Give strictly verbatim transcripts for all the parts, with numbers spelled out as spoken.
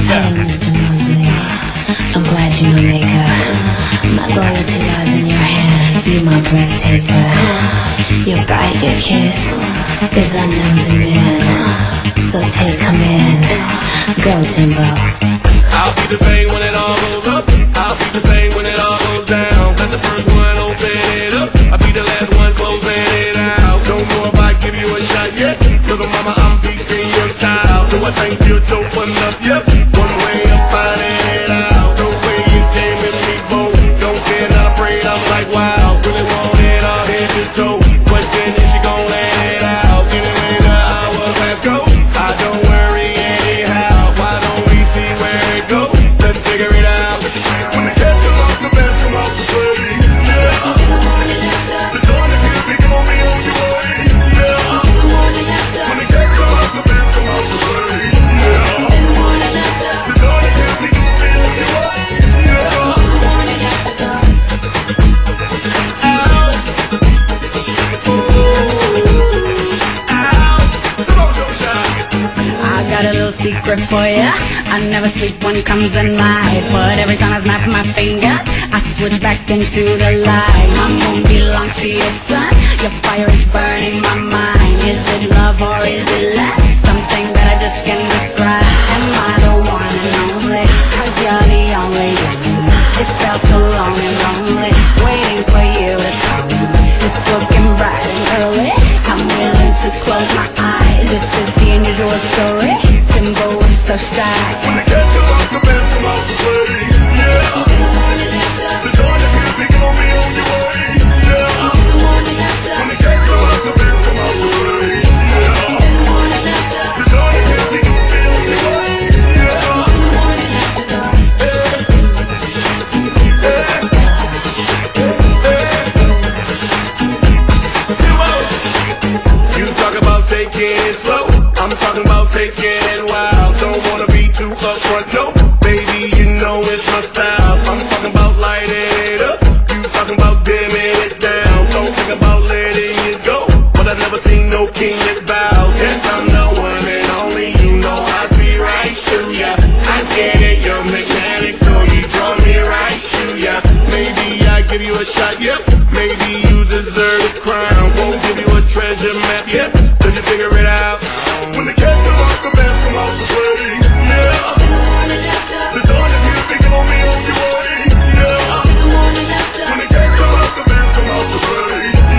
up there. Hello, Mister Mosley. I'm glad you were maker. My loyalty lies in your hands. You my breath taker. Your bite, your kiss is unknown to men. So take command. Go, Timbo. I'll be the same when it all goes up. I'll be the same when it all goes down. Let the first one open it up. I'll be the last one closing it out. Don't know if I give you a shot yet. Little mama, I'm beating your style. Do I think you're dope enough? Yep. One way I'm finding it out. Don't say you came with me, boy. Don't care, not afraid. I'm like, wow. Really want it all, here's your toe. Question is, she gon' let it out. Anyway, the hours let's go. I don't worry anyhow. Why don't we see where it goes? Let's figure it out. Secret for ya, I never sleep when comes the night. But every time I snap my fingers, I switch back into the light. My moon belongs to your sun. Your fire is burning my mind. Is it love or is it lust? Something that I just can't describe. Am I the one and only? 'Cause you're the only one. It felt so long and lonely, waiting for you to come. It's looking bright and early. I'm willing to close my eyes. This is the unusual story. Timbo, I'm so shy. When the cats come out, the bands come out to play. Yeah. In the morning after. The dawn is here, they're gonna be on your way. Yeah. In the morning after. When the cats come out, the bands come out to play. Yeah. In the morning after. The dawn is here, they're gonna be on your way. Yeah. In the morning after. Timbo, you talk about taking it slow. I'm talking about taking it wild. Don't wanna be too upfront, no. Baby, you know it's my style. I'm talking about lighting it up. You talking about dimming it down. Don't think about letting it go. But I've never seen no king that bows. Yes, I'm the one and only. You know I see right through ya. I get it, you're magnetic, so you draw me right to ya. Maybe I give you a shot, yep. Maybe you deserve a crown. Won't give you a treasure map, yep. Did you figure it out? When the cats come out, the bands come out to play. Yeah. In the morning after. The dawn is here, they gon' be on your way. Yeah. In the morning after. When the cats come out, the bands come out to play.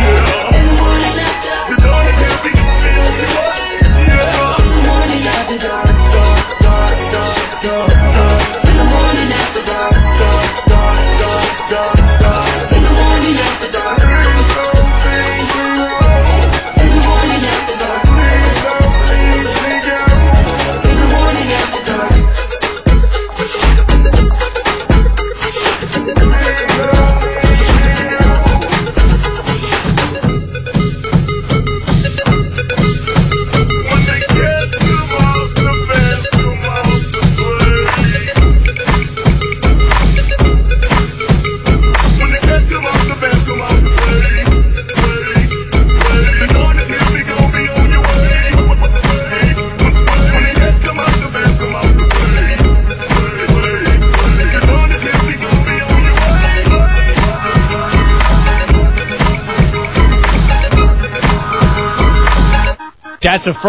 Yeah. In the morning after. The dawn is here, they gon' be on your way. Yeah. In the morning after dark, dark, dark, dark, dark, dark. In the morning after dark, dark, dark, dark, dark, dark. In the morning after dark. That's a first.